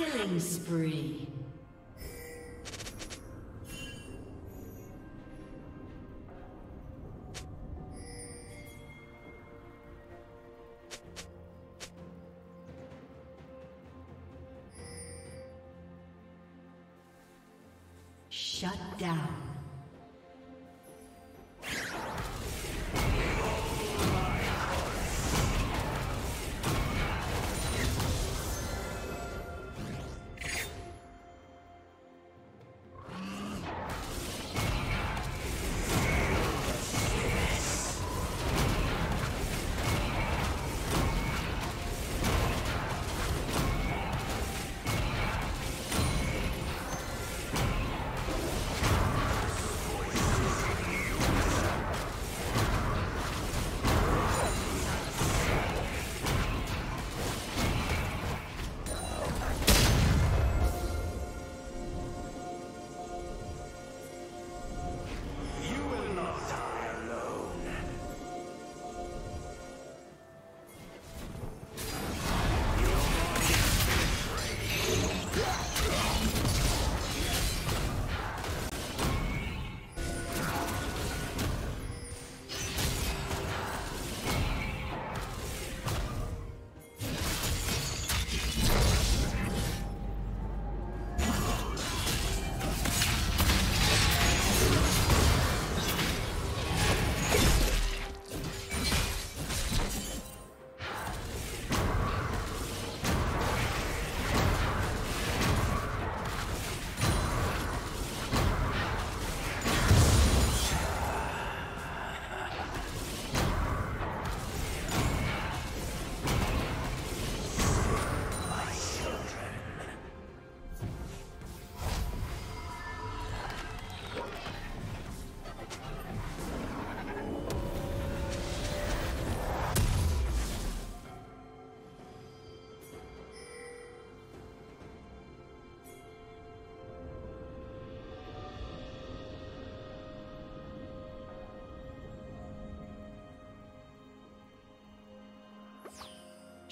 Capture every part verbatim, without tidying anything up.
Killing spree. Shut down.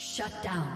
Shut down.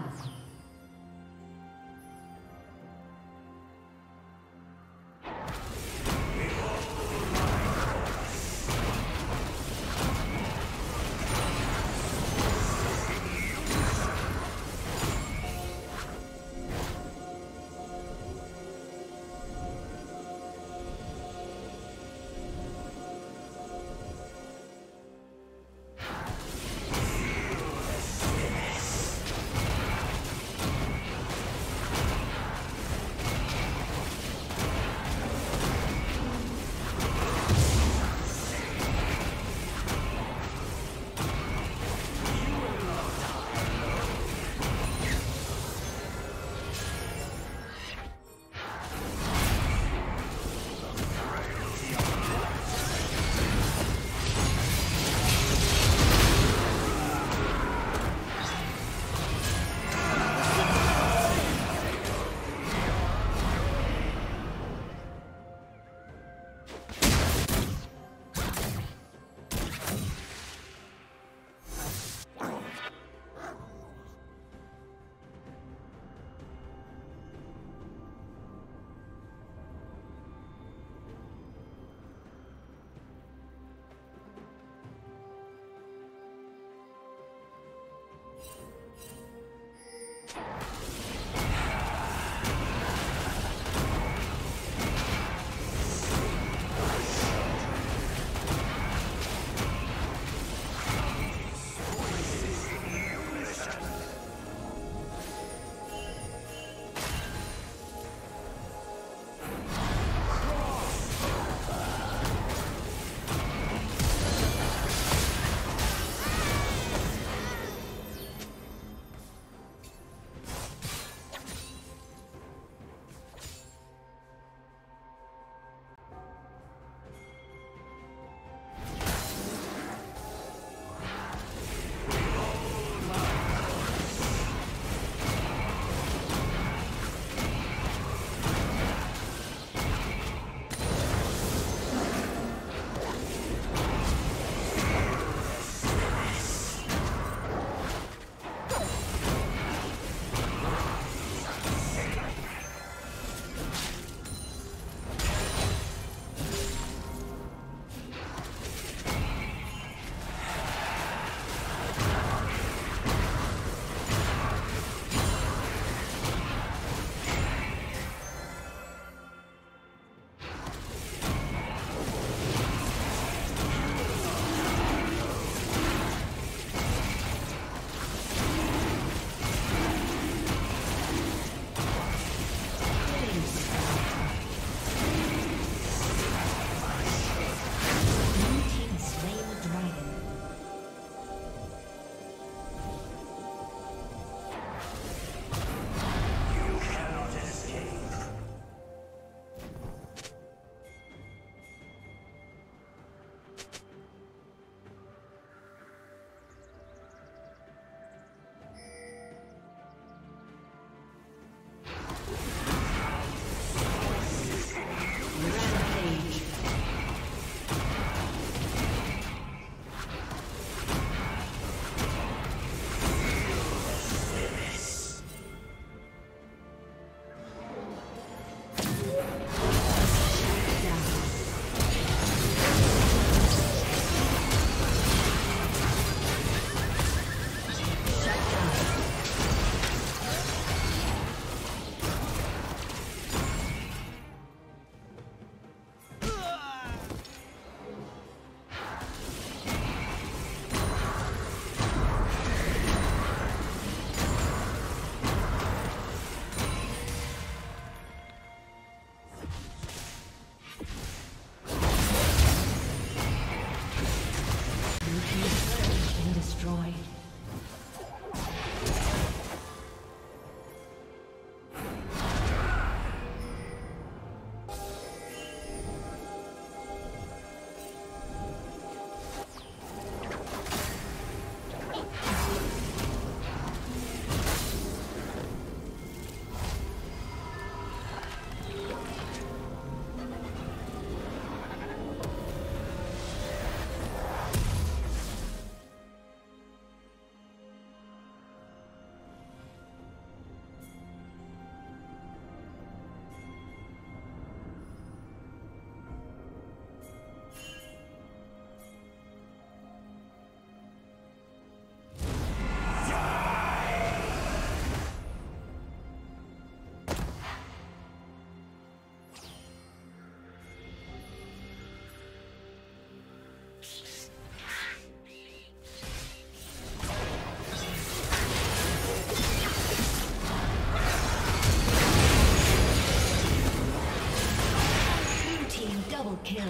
Kill.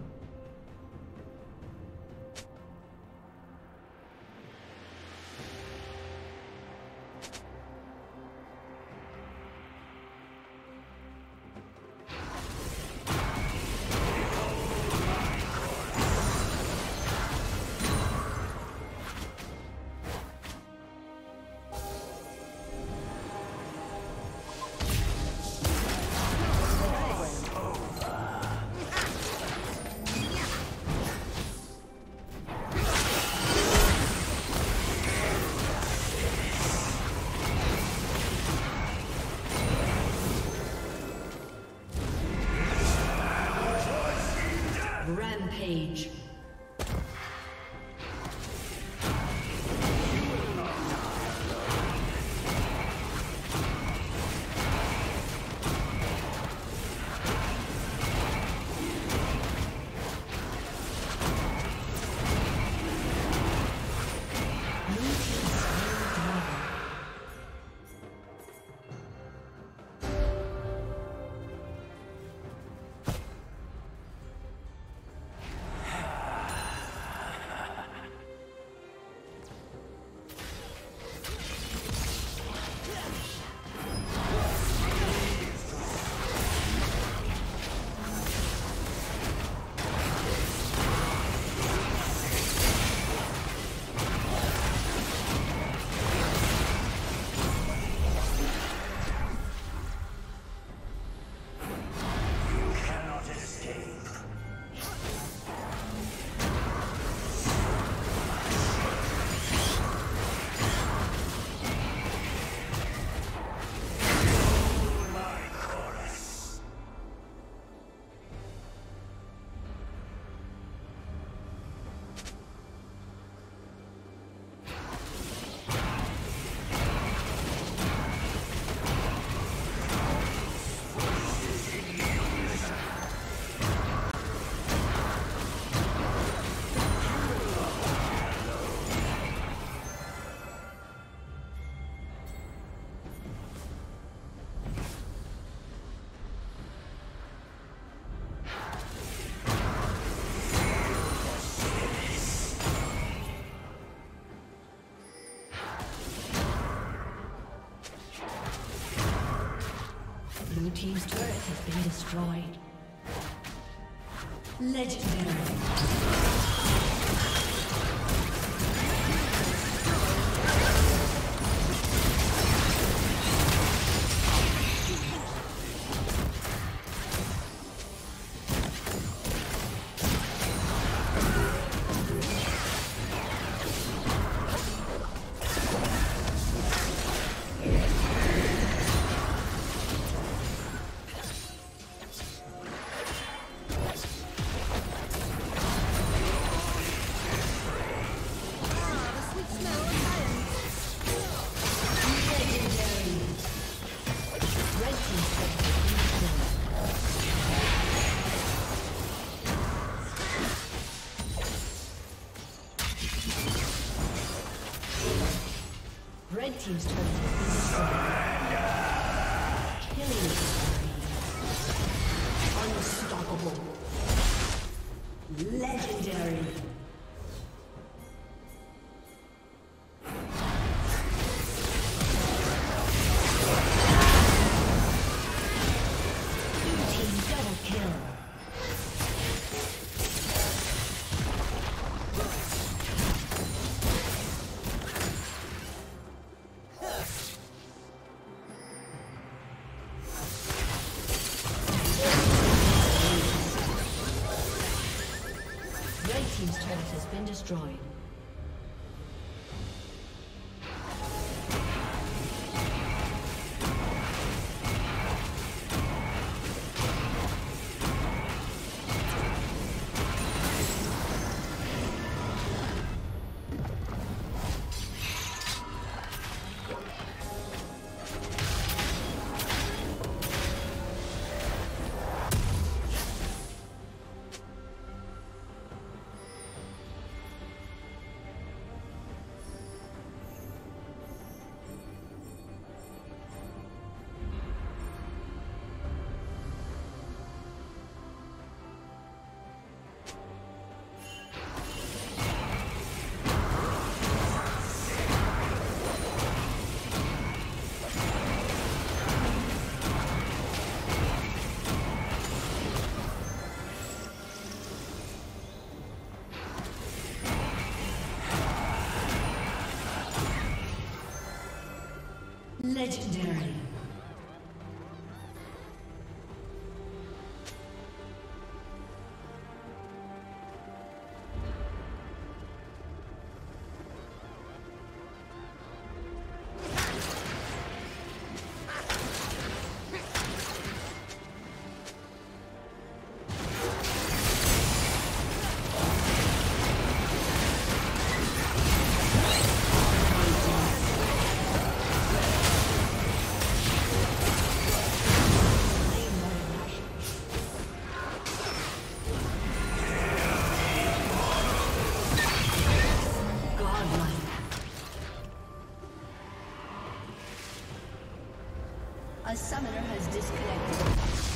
Page. Team's turret has been destroyed. Legendary. team's turret has been destroyed. Killing spree. Unstoppable. Legendary. Destroyed. Legendary. A summoner has disconnected.